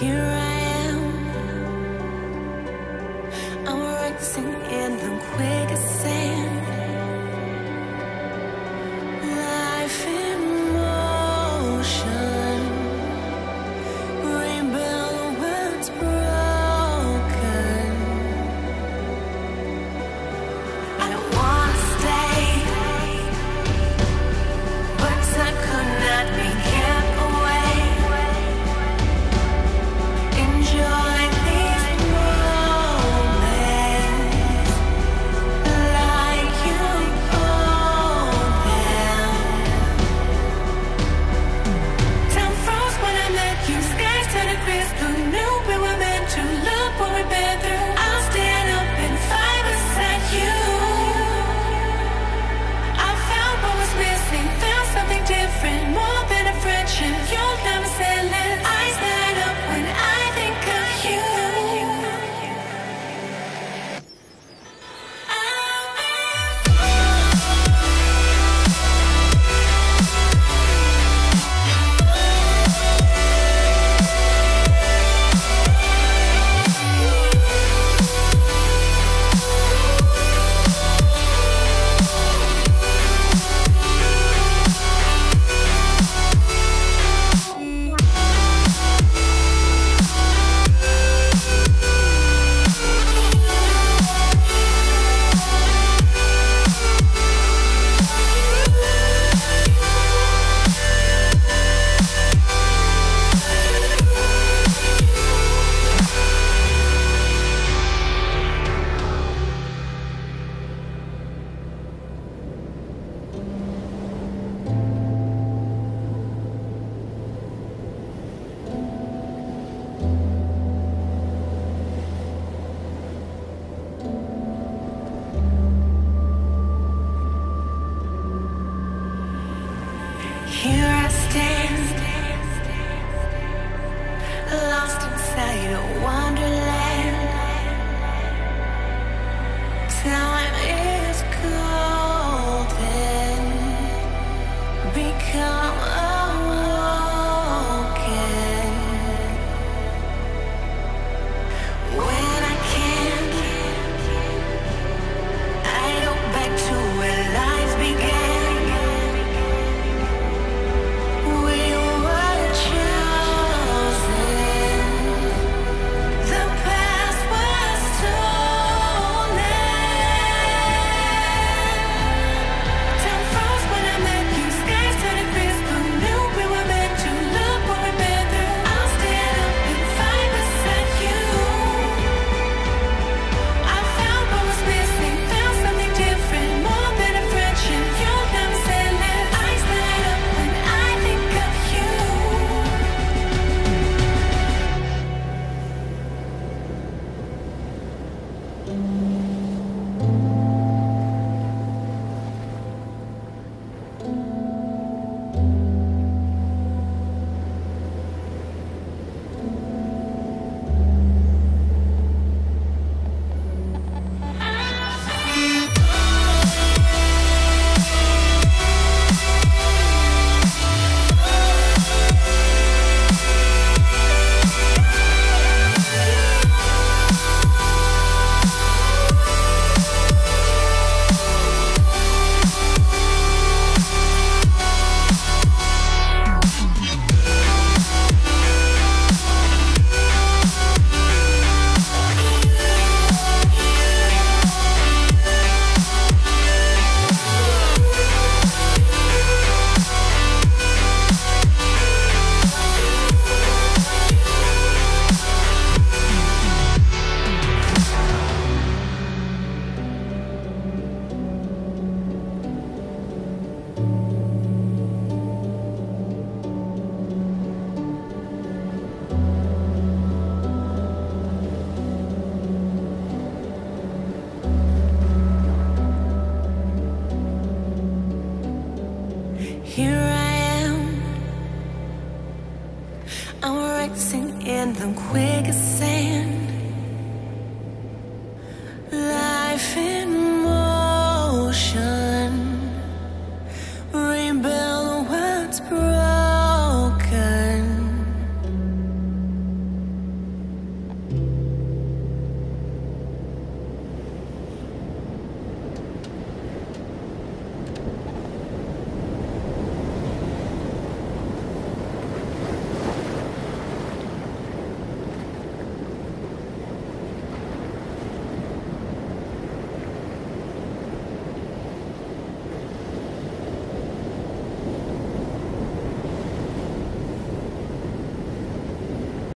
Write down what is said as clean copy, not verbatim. I'm racing in the quicksand.